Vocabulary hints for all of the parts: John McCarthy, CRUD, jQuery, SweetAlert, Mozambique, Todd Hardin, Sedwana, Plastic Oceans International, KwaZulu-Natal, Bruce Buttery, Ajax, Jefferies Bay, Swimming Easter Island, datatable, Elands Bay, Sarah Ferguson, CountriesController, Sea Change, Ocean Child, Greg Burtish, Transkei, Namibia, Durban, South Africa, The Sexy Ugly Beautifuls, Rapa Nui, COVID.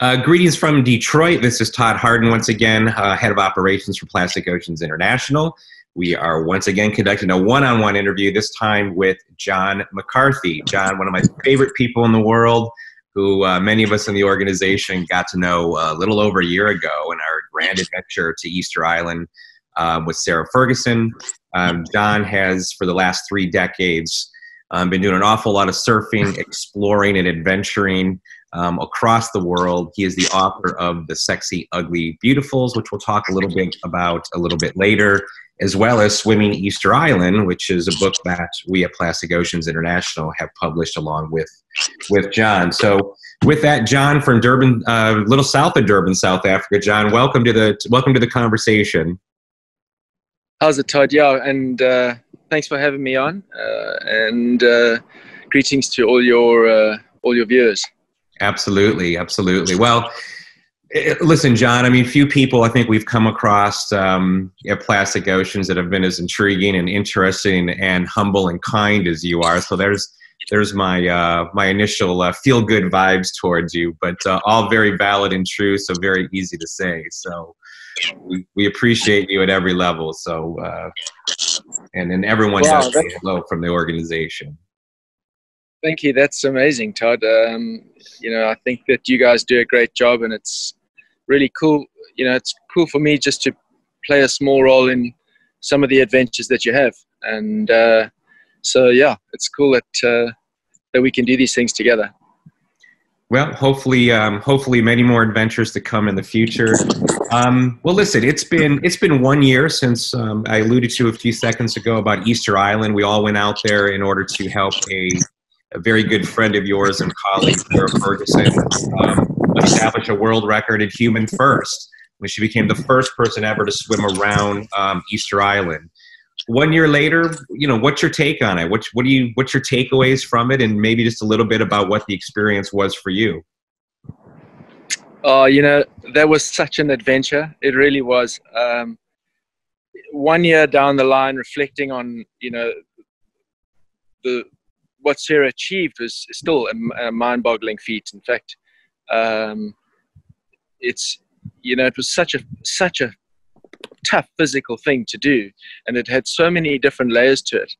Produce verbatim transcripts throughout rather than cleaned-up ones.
Uh, greetings from Detroit. This is Todd Hardin once again, uh, Head of Operations for Plastic Oceans International. We are once again conducting a one-on-one interview, this time with John McCarthy. John, one of my favorite people in the world, who uh, many of us in the organization got to know a little over a year ago in our grand adventure to Easter Island um, with Sarah Ferguson. Um, John has, for the last three decades, um, been doing an awful lot of surfing, exploring, and adventuring Um, across the world. He is the author of The Sexy Ugly Beautifuls, which we'll talk a little bit about a little bit later, as well as Swimming Easter Island, which is a book that we at Plastic Oceans International have published along with, with John. So with that, John from Durban, a uh, little south of Durban, South Africa. John, welcome to the, welcome to the conversation. How's it, Todd? Yeah, and uh, thanks for having me on, uh, and uh, greetings to all your, uh, all your viewers. Absolutely. Absolutely. Well, it, listen, John, I mean, few people I think we've come across um, at Plastic Oceans that have been as intriguing and interesting and humble and kind as you are. So there's there's my uh, my initial uh, feel good vibes towards you, but uh, all very valid and true. So very easy to say. So we, we appreciate you at every level. So uh, and then everyone wow, knows you hello from the organization. Thank you. That's amazing, Todd. Um, you know, I think that you guys do a great job, and it's really cool. You know, it's cool for me just to play a small role in some of the adventures that you have. And uh, so, yeah, it's cool that uh, that we can do these things together. Well, hopefully, um, hopefully many more adventures to come in the future. Um, well, listen, it's been, it's been one year since um, I alluded to a few seconds ago about Easter Island. We all went out there in order to help a a very good friend of yours and colleague, Sarah Ferguson, um, established a world record at Human First, when she became the first person ever to swim around um, Easter Island. One year later, you know, what's your take on it? What, what do you, what's your takeaways from it? And maybe just a little bit about what the experience was for you. Oh, uh, you know, that was such an adventure. It really was. Um, one year down the line, reflecting on, you know, the, what Sarah achieved was still a, a mind-boggling feat. In fact, um, it's, you know, it was such a, such a tough physical thing to do, and it had so many different layers to it.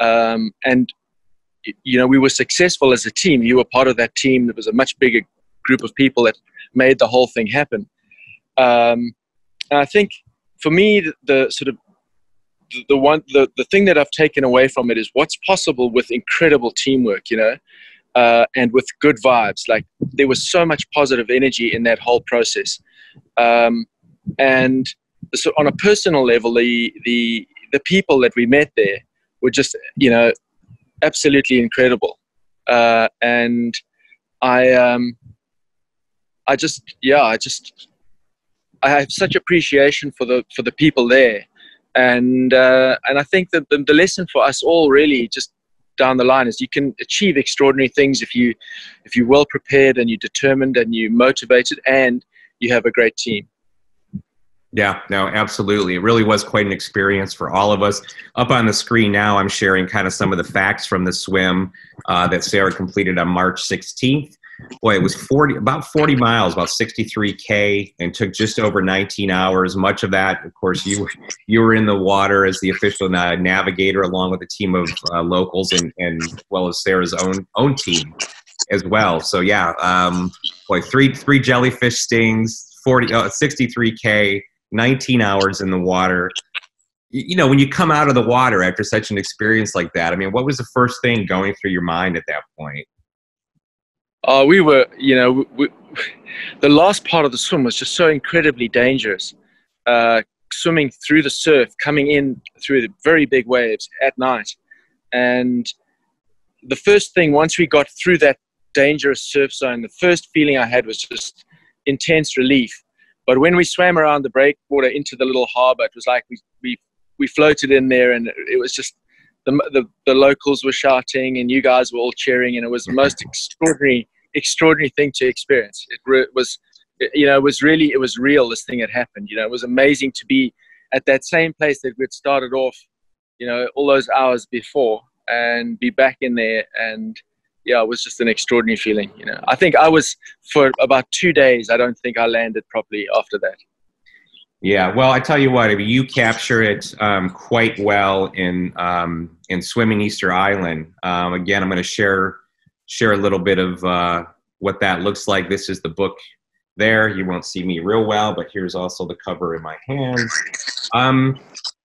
Um, and, you know, we were successful as a team. You were part of that team. There was a much bigger group of people that made the whole thing happen. Um, and I think for me, the, the sort of, The one, the, the thing that I've taken away from it is what's possible with incredible teamwork, you know, uh, and with good vibes. Like, there was so much positive energy in that whole process. Um, and so on a personal level, the, the, the people that we met there were just, you know, absolutely incredible. Uh, and I, um, I just, yeah, I just, I have such appreciation for the, for the people there. And, uh, and I think that the, the lesson for us all really just down the line is you can achieve extraordinary things if, you, if you're well prepared and you're determined and you're motivated and you have a great team. Yeah, no, absolutely. It really was quite an experience for all of us. Up on the screen now, I'm sharing kind of some of the facts from the swim uh, that Sarah completed on March sixteenth. Boy, it was forty, about forty miles, about sixty-three K, and took just over nineteen hours. Much of that, of course, you you were in the water as the official navigator, along with a team of uh, locals and, and as well as Sarah's own own team as well. So yeah, um, boy, three three jellyfish stings, forty, uh, sixty-three K, nineteen hours in the water. You know, when you come out of the water after such an experience like that, I mean, what was the first thing going through your mind at that point? Oh, uh, we were, you know, we, we, the last part of the swim was just so incredibly dangerous. Uh, swimming through the surf, coming in through the very big waves at night. And the first thing, once we got through that dangerous surf zone, the first feeling I had was just intense relief. But when we swam around the breakwater into the little harbor, it was like we, we, we floated in there, and it was just, The, the, the locals were shouting and you guys were all cheering, and it was the most extraordinary, extraordinary thing to experience. It re was, it, you know, it was really, it was real, this thing had happened. You know, it was amazing to be at that same place that we'd started off, you know, all those hours before, and be back in there. And yeah, it was just an extraordinary feeling. You know, I think I was, for about two days, I don't think I landed properly after that. Yeah, well, I tell you what, I mean, you capture it um, quite well in um, in Swimming Easter Island. Um, again, I'm going to share share a little bit of uh, what that looks like. This is the book there. You won't see me real well, but here's also the cover in my hands. Um,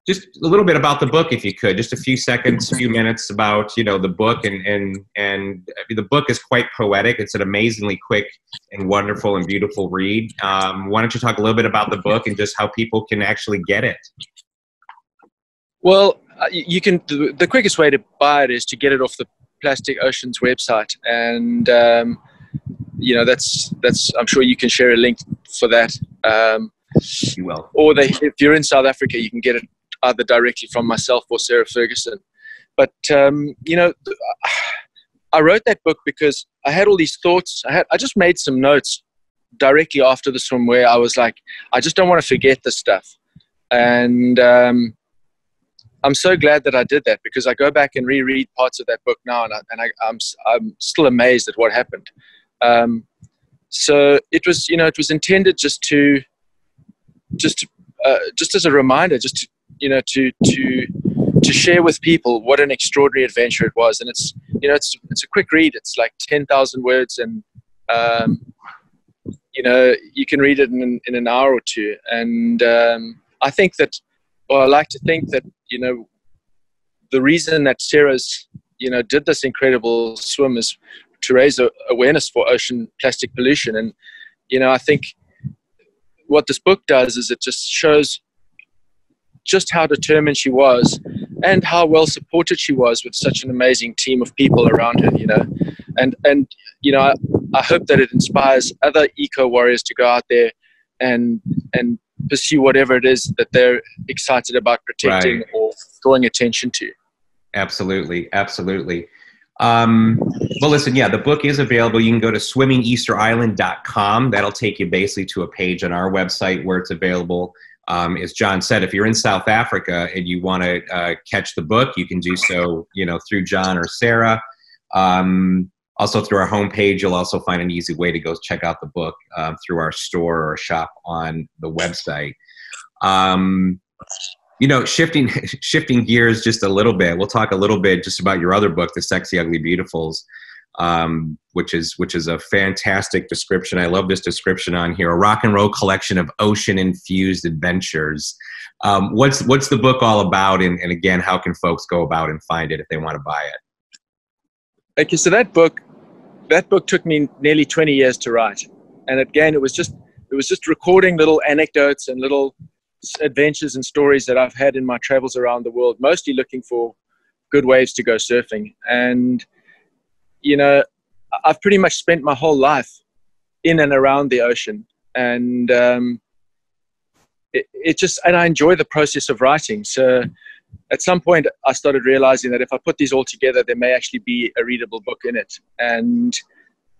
just a little bit about the book, if you could, just a few seconds, a few minutes about, you know, the book, and and and the book is quite poetic. It's an amazingly quick and wonderful and beautiful read. Um, why don't you talk a little bit about the book and just how people can actually get it? Well, you can. The quickest way to buy it is to get it off the Plastic Oceans website, and um, you know, that's that's. I'm sure you can share a link for that. Um, you will. Or they, if you're in South Africa, you can get it either directly from myself or Sarah Ferguson. But, um, you know, I wrote that book because I had all these thoughts. I, had, I just made some notes directly after the swim where I was like, I just don't want to forget this stuff. And um, I'm so glad that I did that, because I go back and reread parts of that book now, and, I, and I, I'm, I'm still amazed at what happened. Um, so it was, you know, it was intended just to, just, uh, just as a reminder, just to, you know, to, to, to share with people what an extraordinary adventure it was. And it's, you know, it's, it's a quick read. It's like ten thousand words, and, um, you know, you can read it in, in an hour or two. And, um, I think that, or I like to think that, you know, the reason that Sarah's, you know, did this incredible swim is to raise a, awareness for ocean plastic pollution. And, you know, I think what this book does is it just shows just how determined she was, and how well supported she was with such an amazing team of people around her, you know. And, and you know, I, I hope that it inspires other eco-warriors to go out there and, and pursue whatever it is that they're excited about protecting, right, or drawing attention to. Absolutely, absolutely. Um, well, listen, yeah, the book is available. You can go to swimming easter island dot com. That'll take you basically to a page on our website where it's available. Um, as John said, if you're in South Africa and you want to uh, catch the book, you can do so, you know, through John or Sarah. Um, also through our homepage, you'll also find an easy way to go check out the book uh, through our store or shop on the website. Um, you know, shifting shifting gears just a little bit, we'll talk a little bit just about your other book, The Sexy Ugly Beautifuls, um, which is which is a fantastic description. I love this description on here: a rock and roll collection of ocean-infused adventures. Um, what's what's the book all about, and, and again, how can folks go about and find it if they want to buy it? Okay, so that book, that book took me nearly twenty years to write, and again, it was just it was just recording little anecdotes and little adventures and stories that I've had in my travels around the world, mostly looking for good waves to go surfing. And you know, I've pretty much spent my whole life in and around the ocean, and um, it, it just, and I enjoy the process of writing. So at some point I started realizing that if I put these all together, there may actually be a readable book in it. And,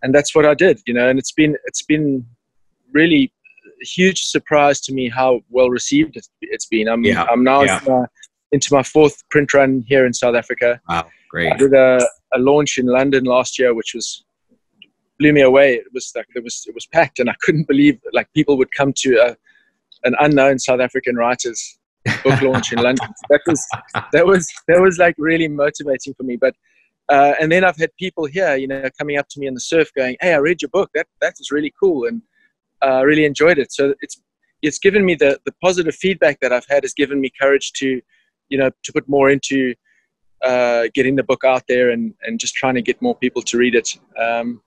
and that's what I did, you know, and it's been, it's been really a huge surprise to me how well received it's been. I'm, yeah. I'm now yeah. into, my, into my fourth print run here in South Africa. Wow. Great. I did a, a launch in London last year, which was blew me away. It was like it was it was packed, and I couldn't believe that, like, people would come to a, an unknown South African writer's book launch in London. So that was that was that was like really motivating for me. But uh, and then I've had people here, you know, coming up to me in the surf, going, "Hey, I read your book. That that was really cool, and I uh, really enjoyed it." So it's it's given me the the positive feedback that I've had has given me courage to, you know, to put more into. Uh, getting the book out there and, and just trying to get more people to read it. Um,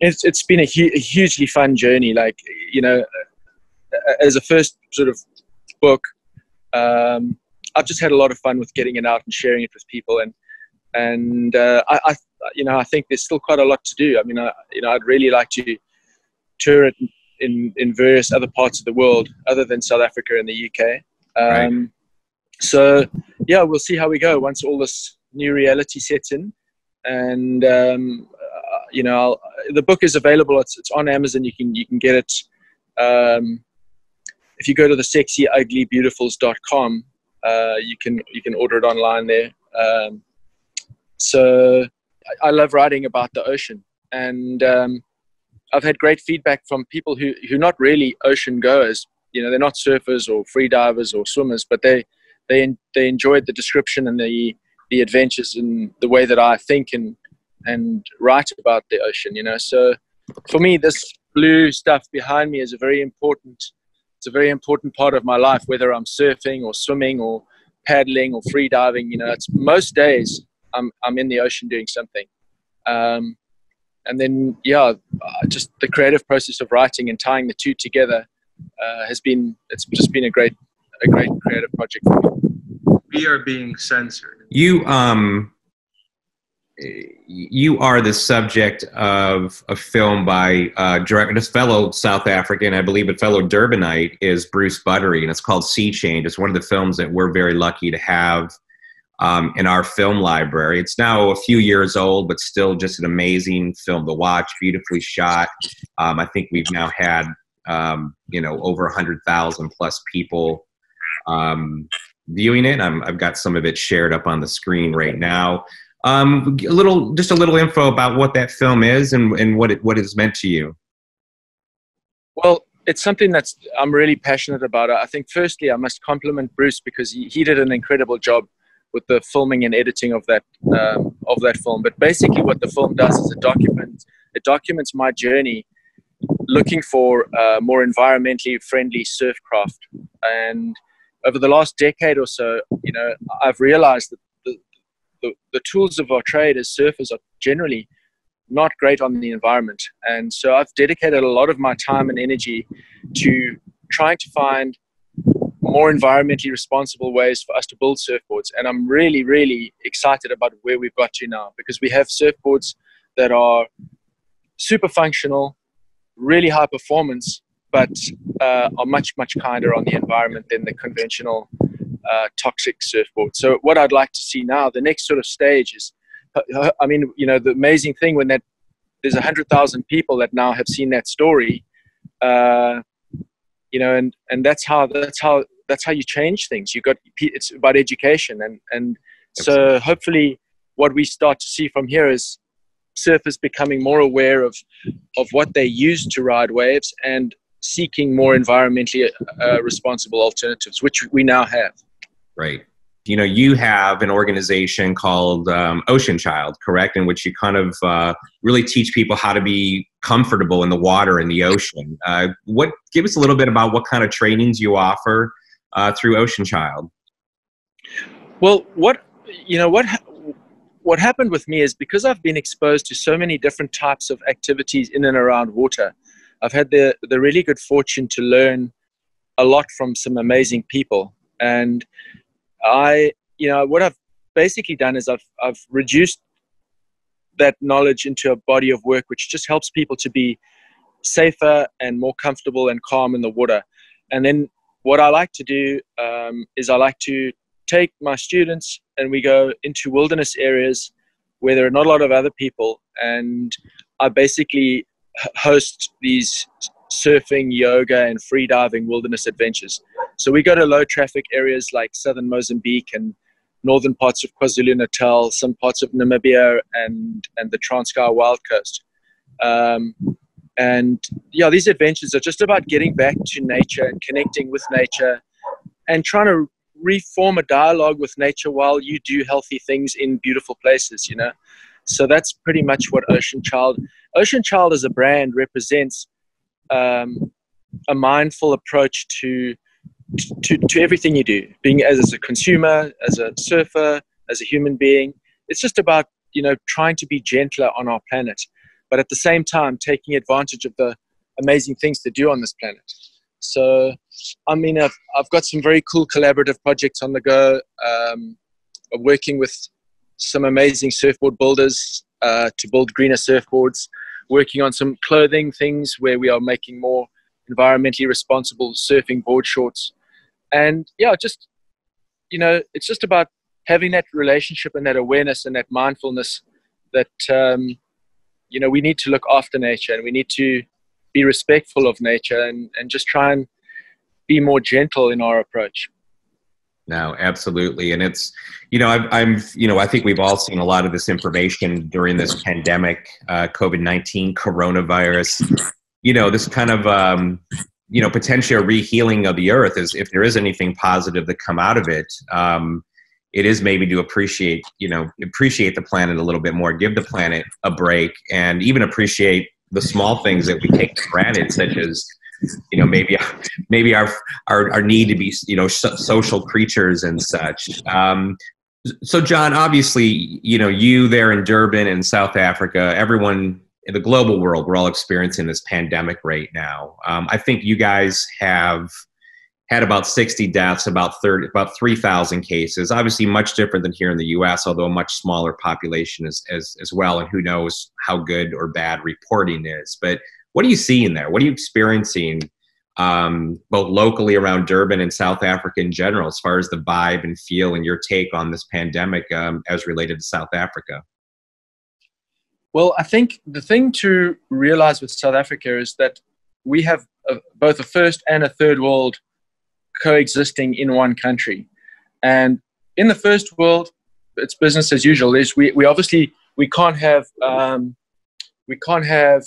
it's, it's been a, hu a hugely fun journey. Like, you know, as a first sort of book, um, I've just had a lot of fun with getting it out and sharing it with people. And, and, uh, I, I, you know, I think there's still quite a lot to do. I mean, I, you know, I'd really like to tour it in, in various other parts of the world other than South Africa and the U K. Um, right. So, yeah, we'll see how we go once all this new reality sets in. And, um, uh, you know, I'll, the book is available. It's, it's on Amazon. You can, you can get it. Um, if you go to the sexy ugly beautifuls dot com, uh, you can, you can order it online there. Um, so I love writing about the ocean, and um, I've had great feedback from people who who are not really ocean goers. You know, they're not surfers or free divers or swimmers, but they they they enjoyed the description and the the adventures and the way that I think and and write about the ocean. You know, so for me, this blue stuff behind me is a very important. It's a very important part of my life, whether I'm surfing or swimming or paddling or free diving. You know, it's most days I'm I'm in the ocean doing something. Um, and then, yeah, just the creative process of writing and tying the two together uh, has been, it's just been a great, a great creative project for me. We are being censored. You, um, you are the subject of a film by uh, director, this fellow South African, I believe, but fellow Durbanite is Bruce Buttery, and it's called Sea Change. It's one of the films that we're very lucky to have Um, in our film library. It's now a few years old, but still just an amazing film to watch, beautifully shot. Um, I think we've now had, um, you know, over one hundred thousand plus people um, viewing it. I'm, I've got some of it shared up on the screen right now. Um, a little, just a little info about what that film is and, and what it, what it's meant to you. Well, it's something that's I'm really passionate about. I think firstly, I must compliment Bruce because he, he did an incredible job with the filming and editing of that um, of that film. But basically what the film does is it documents, it documents my journey looking for uh, more environmentally friendly surf craft. And over the last decade or so, you know, I've realized that the, the, the tools of our trade as surfers are generally not great on the environment. And so I've dedicated a lot of my time and energy to trying to find more environmentally responsible ways for us to build surfboards. And I'm really, really excited about where we've got to now, because we have surfboards that are super functional, really high performance, but uh, are much, much kinder on the environment than the conventional uh, toxic surfboard. So what I'd like to see now, the next sort of stage is, I mean, you know, the amazing thing when that there's one hundred thousand people that now have seen that story, uh, you know, and, and that's how, that's how, that's how you change things. You've got, it's about education. And, and so hopefully what we start to see from here is surfers becoming more aware of, of what they use to ride waves and seeking more environmentally uh, responsible alternatives, which we now have. Right. You know, you have an organization called um, Ocean Child, correct? In which you kind of uh, really teach people how to be comfortable in the water, in the ocean. Uh, what, give us a little bit about what kind of trainings you offer Uh, through Ocean Child. Well, what you know, what ha what happened with me is because I've been exposed to so many different types of activities in and around water. I've had the the really good fortune to learn a lot from some amazing people, and I, you know, what I've basically done is I've I've reduced that knowledge into a body of work which just helps people to be safer and more comfortable and calm in the water. And then what I like to do um, is I like to take my students and we go into wilderness areas where there are not a lot of other people, and I basically host these surfing, yoga, and free diving wilderness adventures. So we go to low traffic areas like southern Mozambique and northern parts of KwaZulu-Natal, some parts of Namibia and, and the Transkei Wild Coast. Um, And yeah, these adventures are just about getting back to nature and connecting with nature and trying to reform a dialogue with nature while you do healthy things in beautiful places, you know? So that's pretty much what Ocean Child, Ocean Child as a brand represents um, a mindful approach to, to, to everything you do, being as, as a consumer, as a surfer, as a human being. It's just about, you know, trying to be gentler on our planet, but at the same time, taking advantage of the amazing things to do on this planet. So, I mean, I've, I've got some very cool collaborative projects on the go, um, working with some amazing surfboard builders uh, to build greener surfboards, working on some clothing things where we are making more environmentally responsible surfing board shorts. And yeah, just, you know, it's just about having that relationship and that awareness and that mindfulness that, um, you know, we need to look after nature and we need to be respectful of nature and, and just try and be more gentle in our approach. No, absolutely. And it's, you know, I've, I'm, you know, I think we've all seen a lot of this information during this pandemic, uh, COVID nineteen, coronavirus, you know, this kind of, um, you know, potential rehealing of the earth is, if there is anything positive that come out of it, um, it is maybe to appreciate, you know, appreciate the planet a little bit more, give the planet a break, and even appreciate the small things that we take for granted, such as, you know, maybe maybe our our, our need to be, you know, so, social creatures and such. Um, so, John, obviously, you know, you there in Durban and South Africa, everyone in the global world, we're all experiencing this pandemic right now. Um, I think you guys have had about sixty deaths, about thirty, about three thousand cases. Obviously, much different than here in the U S, although a much smaller population as, as, as well. And who knows how good or bad reporting is. But what are you seeing there? What are you experiencing um, both locally around Durban and South Africa in general, as far as the vibe and feel and your take on this pandemic um, as related to South Africa? Well, I think the thing to realize with South Africa is that we have a, both a first and a third world coexisting in one country. And in the first world, it's business as usual. There's, we, we obviously, we can't have, um, we can't have,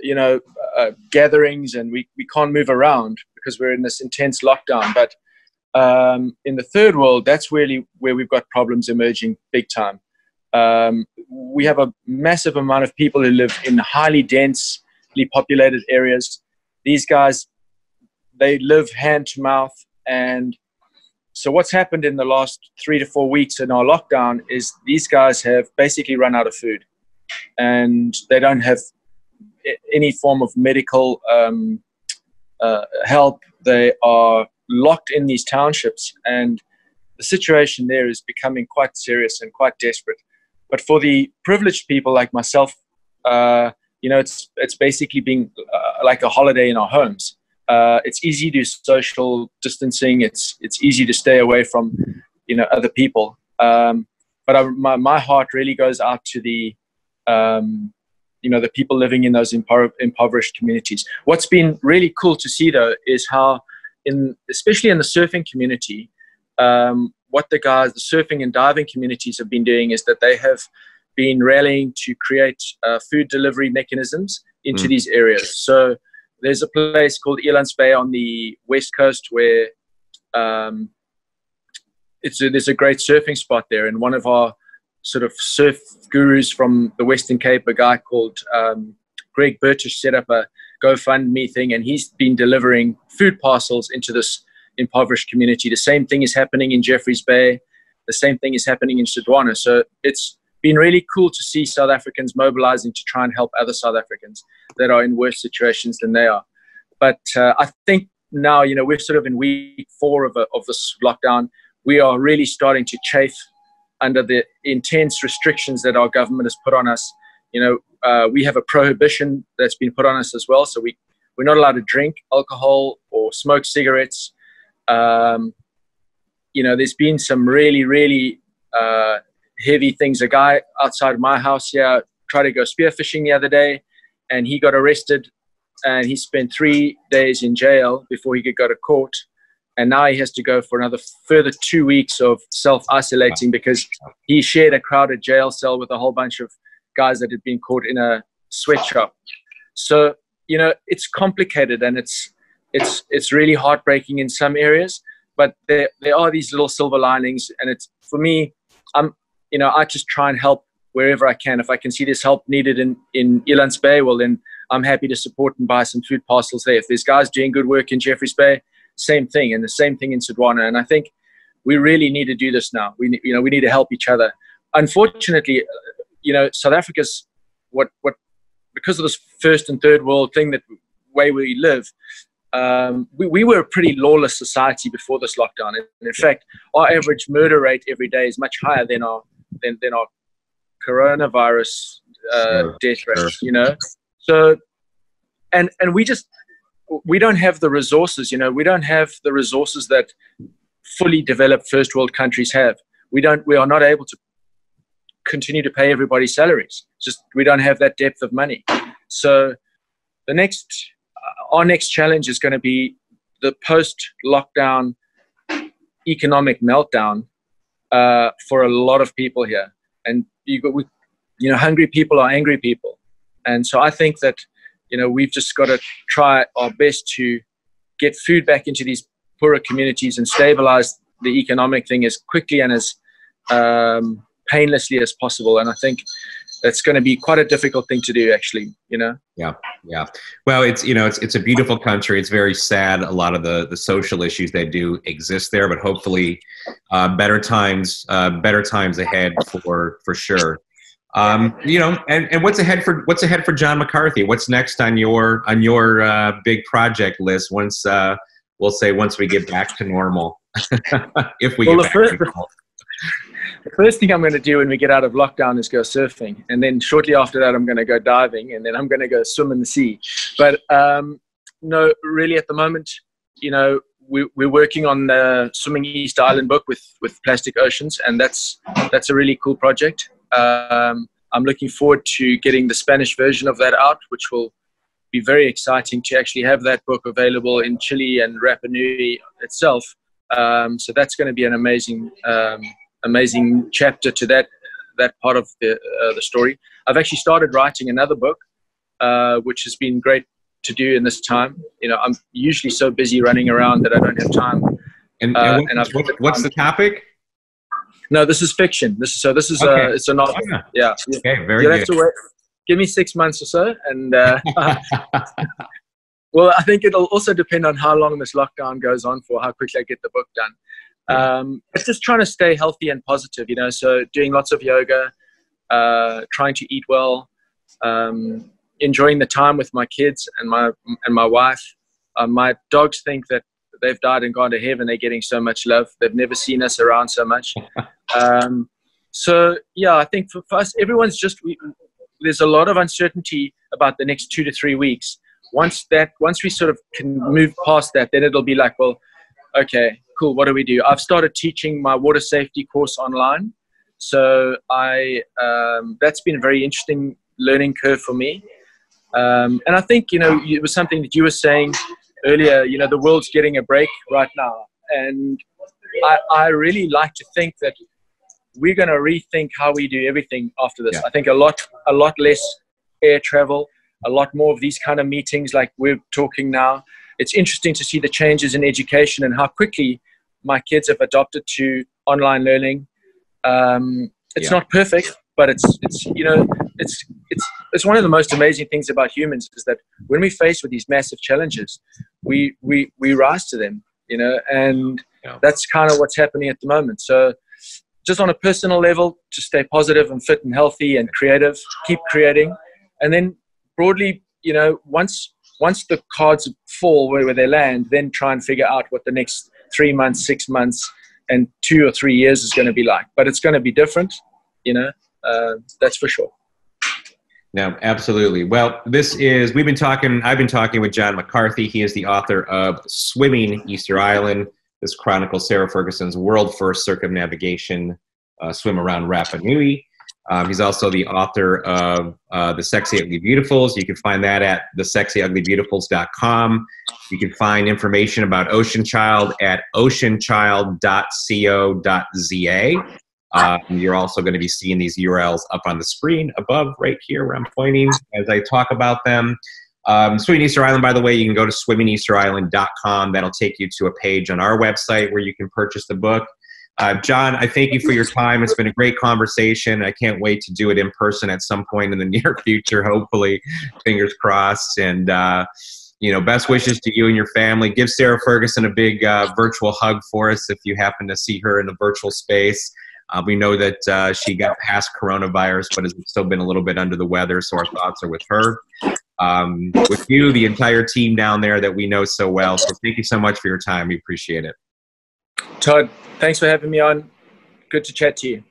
you know, uh, gatherings, and we, we can't move around because we're in this intense lockdown. But um, in the third world, that's really where we've got problems emerging big time. Um, we have a massive amount of people who live in highly densely populated areas. These guys, they live hand to mouth. And so what's happened in the last three to four weeks in our lockdown is these guys have basically run out of food, and they don't have any form of medical um, uh, help. They are locked in these townships, and the situation there is becoming quite serious and quite desperate. But for the privileged people like myself, uh, you know, it's, it's basically being uh, like a holiday in our homes. Uh, it's easy to do social distancing. It's, it's easy to stay away from, you know, other people. Um, but I, my, my heart really goes out to the, um, you know, the people living in those impo impoverished communities. What's been really cool to see, though, is how, in, especially in the surfing community, um, what the guys, the surfing and diving communities have been doing is that they have been rallying to create uh, food delivery mechanisms into mm. these areas. So there's a place called Elands Bay on the west coast where um, it's a, there's a great surfing spot there. And one of our sort of surf gurus from the Western Cape, a guy called um, Greg Burtish, set up a GoFundMe thing. And he's been delivering food parcels into this impoverished community. The same thing is happening in Jefferies Bay. The same thing is happening in Sedwana. So it's been really cool to see South Africans mobilizing to try and help other South Africans that are in worse situations than they are. But uh, I think now, you know, we're sort of in week four of, a, of this lockdown. We are really starting to chafe under the intense restrictions that our government has put on us. You know, uh, we have a prohibition that's been put on us as well. So we, we're not allowed to drink alcohol or smoke cigarettes. Um, you know, there's been some really, really uh, heavy things. A guy outside my house here tried to go spearfishing the other day, and he got arrested, and he spent three days in jail before he could go to court. And now he has to go for another further two weeks of self-isolating because he shared a crowded jail cell with a whole bunch of guys that had been caught in a sweatshop. So, you know, it's complicated, and it's, it's, it's really heartbreaking in some areas, but there, there are these little silver linings. And it's, for me, I'm, you know, I just try and help wherever I can. If I can see there's help needed in, in Elands Bay, well, then I'm happy to support and buy some food parcels there. If there's guys doing good work in Jefferies Bay, same thing, and the same thing in Sedwana. And I think we really need to do this now. We, you know, we need to help each other. Unfortunately, you know, South Africa's what, what, because of this first and third world thing, that way we live, um, we, we were a pretty lawless society before this lockdown. And in fact, our average murder rate every day is much higher than our, than, than our coronavirus uh, sure, death rate, sure. you know? So, and, and we just, we don't have the resources, you know, we don't have the resources that fully developed first world countries have. We don't, we are not able to continue to pay everybody's salaries. It's just, we don't have that depth of money. So the next, our next challenge is going to be the post lockdown economic meltdown uh, for a lot of people here. And you, we, you know, hungry people are angry people. And so I think that, you know, we've just got to try our best to get food back into these poorer communities and stabilize the economic thing as quickly and as um, painlessly as possible. And I think that's going to be quite a difficult thing to do, actually, you know? Yeah. Yeah. Well, it's, you know, it's, it's a beautiful country. It's very sad. A lot of the, the social issues that do exist there, but hopefully uh, better times, uh, better times ahead for, for sure. Um, you know, and, and what's ahead for, what's ahead for John McCarthy? What's next on your, on your uh, big project list? Once uh, we'll say, once we get back to normal, if we well, get back first, to normal. The first thing I'm going to do when we get out of lockdown is go surfing. And then shortly after that, I'm going to go diving, and then I'm going to go swim in the sea. But um, no, really at the moment, you know, we, we're working on the Swimming Easter Island book with, with Plastic Oceans. And that's, that's a really cool project. Um, I'm looking forward to getting the Spanish version of that out, which will be very exciting to actually have that book available in Chile and Rapa Nui itself. Um, so that's going to be an amazing um amazing chapter to that that part of the, uh, the story. I've actually started writing another book, uh, which has been great to do in this time. You know, I'm usually so busy running around that I don't have time. And, uh, and, what, and I've what, the time. What's the topic? No, this is fiction. This is, so this is okay. a, it's a novel. Oh, yeah. yeah. Okay, very You'll good. Have to wait. Give me six months or so. And uh, well, I think it'll also depend on how long this lockdown goes on for, how quickly I get the book done. Um, it's just trying to stay healthy and positive, you know, so doing lots of yoga, uh, trying to eat well, um, enjoying the time with my kids and my, and my wife. Uh, my dogs think that they've died and gone to heaven. They're getting so much love. They've never seen us around so much. Um, so yeah, I think for, for us, everyone's just, we, there's a lot of uncertainty about the next two to three weeks. Once that, once we sort of can move past that, then it'll be like, well, okay, cool, what do we do? I've started teaching my water safety course online. So I, um, that's been a very interesting learning curve for me. Um, and I think, you know, it was something that you were saying earlier, you know, the world's getting a break right now. And I, I really like to think that we're going to rethink how we do everything after this. Yeah. I think a lot, a lot less air travel, a lot more of these kind of meetings like we're talking now. It's interesting to see the changes in education and how quickly my kids have adopted to online learning. Um, it's yeah. not perfect, but it's, it's, you know, it's, it's, it's one of the most amazing things about humans is that when we face with these massive challenges, we, we, we rise to them, you know, and yeah. that's kind of what's happening at the moment. So just on a personal level, just stay positive and fit and healthy and creative, keep creating. And then broadly, you know, once, Once the cards fall where they land, then try and figure out what the next three months, six months, and two or three years is going to be like. But it's going to be different, you know, uh, that's for sure. No, absolutely. Well, this is, we've been talking, I've been talking with John McCarthy. He is the author of Swimming Easter Island. This chronicles Sarah Ferguson's world first circumnavigation uh, swim around Rapa Nui. Um, he's also the author of uh, The Sexy Ugly Beautifuls. You can find that at the sexy ugly beautifuls dot com. You can find information about Ocean Child at ocean child dot co dot z a. Uh, you're also going to be seeing these U R Ls up on the screen above right here where I'm pointing as I talk about them. Um, Swimming Easter Island, by the way, you can go to swimming easter island dot com. That'll take you to a page on our website where you can purchase the book. Uh, John, I thank you for your time. It's been a great conversation. I can't wait to do it in person at some point in the near future, hopefully, fingers crossed. And, uh, you know, best wishes to you and your family. Give Sarah Ferguson a big uh, virtual hug for us if you happen to see her in the virtual space. Uh, we know that uh, she got past coronavirus, but has still been a little bit under the weather, so our thoughts are with her. Um, with you, the entire team down there that we know so well. So thank you so much for your time. We appreciate it. Todd, thanks for having me on. Good to chat to you.